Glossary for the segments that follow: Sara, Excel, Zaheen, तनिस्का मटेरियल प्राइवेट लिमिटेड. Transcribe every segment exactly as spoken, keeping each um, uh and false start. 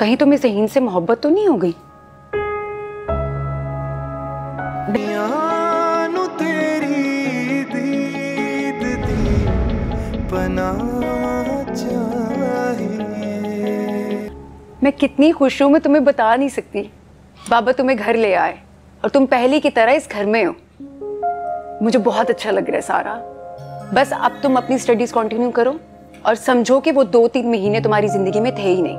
कहीं तुम्हें ज़हीन से मोहब्बत तो नहीं हो गई? मैं कितनी खुश हूँ मैं तुम्हें बता नहीं सकती। बाबा तुम्हें घर ले आए और तुम पहले की तरह इस घर में हो। मुझे बहुत अच्छा लग रहा है सारा। बस अब तुम अपनी स्टडीज कंटिन्यू करो और समझो कि वो दो तीन महीने तुम्हारी जिंदगी में थे ही नहीं।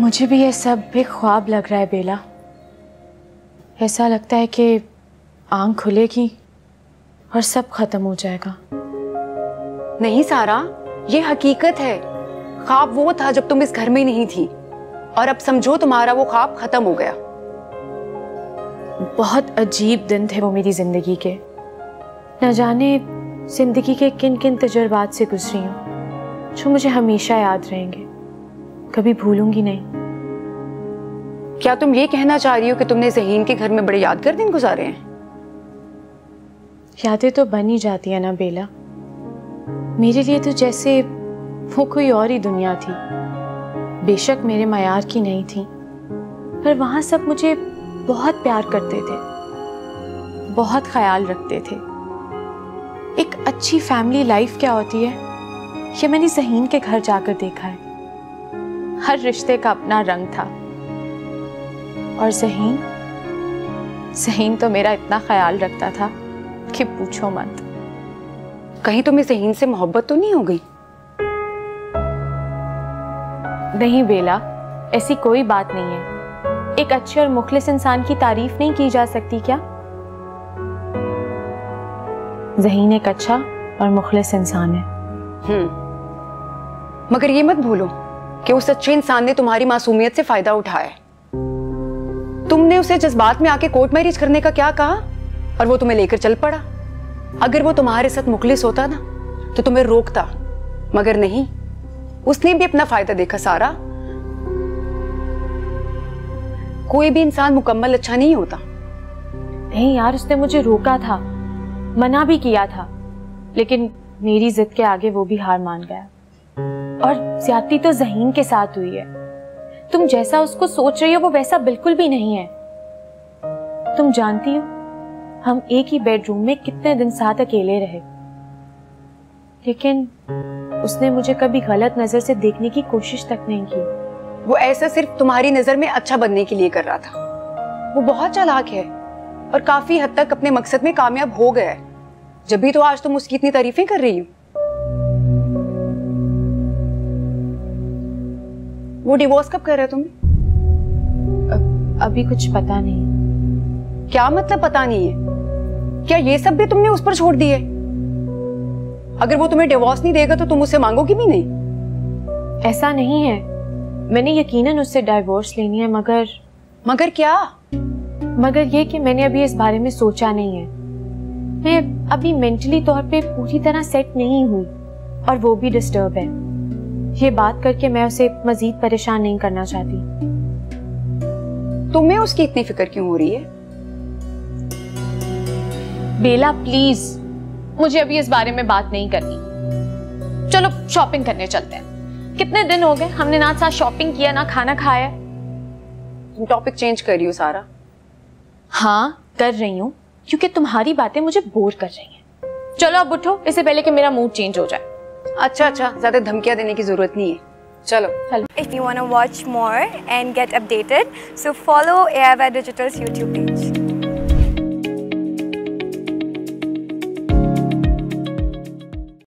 मुझे भी ये सब एक ख्वाब लग रहा है बेला। ऐसा लगता है कि आँख खुलेगी और सब खत्म हो जाएगा। नहीं सारा, ये हकीकत है। ख्वाब वो था जब तुम इस घर में नहीं थी और अब समझो तुम्हारा वो ख्वाब खत्म हो गया। बहुत अजीब दिन थे वो मेरी जिंदगी के। न जाने जिंदगी के किन किन तजुर्बात से गुजरी हूँ जो मुझे हमेशा याद रहेंगे, कभी भूलूंगी नहीं। क्या तुम ये कहना चाह रही हो कि तुमने ज़हीन के घर में बड़े यादगार दिन गुजारे हैं? यादें तो बन ही जाती है ना बेला। मेरे लिए तो जैसे वो कोई और ही दुनिया थी। बेशक मेरे मयार की नहीं थी पर वहाँ सब मुझे बहुत प्यार करते थे, बहुत ख्याल रखते थे। एक अच्छी फैमिली लाइफ क्या होती है ये मैंने ज़हीन के घर जाकर देखा है। हर रिश्ते का अपना रंग था और ज़हीन ज़हीन तो मेरा इतना ख्याल रखता था कि पूछो मत। कहीं तुम्हें ज़हीन से मोहब्बत तो नहीं हो गई? नहीं बेला, ऐसी कोई बात नहीं है। एक अच्छे और मुखलिस इंसान की तारीफ नहीं की जा सकती क्या? ज़हीन एक अच्छा और मुखलिस इंसान है। हम्म, मगर ये मत भूलो कि उस अच्छे इंसान ने तुम्हारी मासूमियत से फायदा उठाया। तुमने उसे जज्बात में आके कोर्ट मैरिज करने का क्या कहा और वो तुम्हें लेकर चल पड़ा। अगर वो तुम्हारे साथ मुखलिस होता ना तो तुम्हें रोकता, मगर नहीं, उसने भी अपना फायदा देखा। सारा, कोई भी इंसान मुकम्मल अच्छा नहीं होता। नहीं यार, उसने मुझे रोका था, मना भी किया था, लेकिन मेरी जिद के आगे वो भी हार मान गया। और ज्यादती तो ज़हीन के साथ हुई है। तुम जैसा उसको सोच रही हो वो वैसा बिल्कुल भी नहीं है। तुम जानती हो हम एक ही बेडरूम में कितने दिन साथ अकेले रहे, लेकिन उसने मुझे कभी गलत नजर से देखने की कोशिश तक नहीं की। वो ऐसा सिर्फ तुम्हारी नजर में अच्छा बनने के लिए कर रहा था। वो बहुत चालाक है और काफी हद तक अपने मकसद में कामयाब हो गया है। जब भी तो आज तुम उसकी इतनी तारीफें कर रही हो। वो डिवोर्स कब कर रहे हो तुम? अभी कुछ पता नहीं। क्या मतलब पता नहीं है? क्या ये सब भी तुमने उस पर छोड़ दिए? अगर वो तुम्हें डिवोर्स नहीं देगा तो तुम उससे मांगोगी भी नहीं? ऐसा नहीं है, मैंने यकीनन उससे डिवोर्स लेनी है, मगर मगर क्या? मगर ये कि मैंने अभी इस बारे में सोचा नहीं है। मैं अभी मेंटली तौर पे पूरी तरह सेट नहीं हुई और वो भी डिस्टर्ब है। ये बात करके मैं उसे मजीद परेशान नहीं करना चाहती। तुम्हें उसकी इतनी फिक्र क्यों हो रही है? बेला प्लीज, मुझे अभी इस बारे में बात नहीं करनी। चलो शॉपिंग करने चलते हैं। कितने दिन हो गए हमने ना साथ शॉपिंग किया ना खाना खाया। टॉपिक चेंज कर रही हो सारा? हाँ कर रही हूँ, क्योंकि तुम्हारी बातें मुझे बोर कर रही हैं। चलो अब उठो इससे पहले कि मेरा मूड चेंज हो जाए। अच्छा अच्छा, ज्यादा धमकियाँ देने की जरूरत नहीं है। चलो चलो। If you wanna watch more and get updated, so follow A R Y Digital's YouTube page.